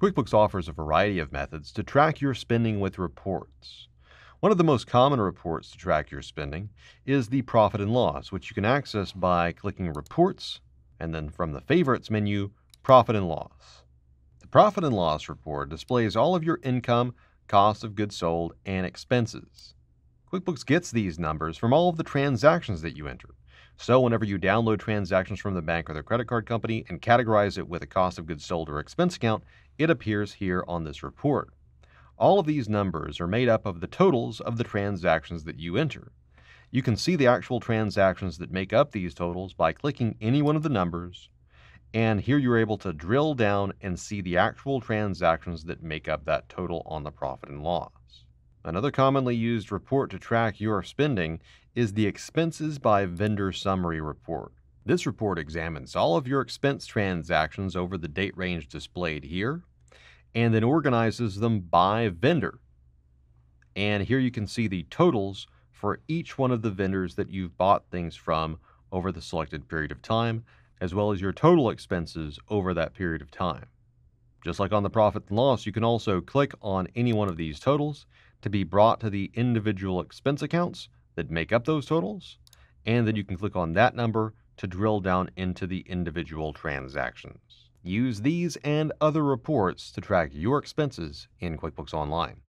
QuickBooks offers a variety of methods to track your spending with reports. One of the most common reports to track your spending is the profit and loss, which you can access by clicking Reports and then from the Favorites menu, Profit and Loss. The Profit and Loss report displays all of your income, cost of goods sold, and expenses. QuickBooks gets these numbers from all of the transactions that you enter. So whenever you download transactions from the bank or the credit card company and categorize it with a cost of goods sold or expense account, it appears here on this report. All of these numbers are made up of the totals of the transactions that you enter. You can see the actual transactions that make up these totals by clicking any one of the numbers, and here you're able to drill down and see the actual transactions that make up that total on the profit and loss. Another commonly used report to track your spending is the Expenses by Vendor Summary report. This report examines all of your expense transactions over the date range displayed here, and then organizes them by vendor. And here you can see the totals for each one of the vendors that you've bought things from over the selected period of time, as well as your total expenses over that period of time. Just like on the profit and loss, you can also click on any one of these totals to be brought to the individual expense accounts that make up those totals, and then you can click on that number to drill down into the individual transactions. Use these and other reports to track your expenses in QuickBooks Online.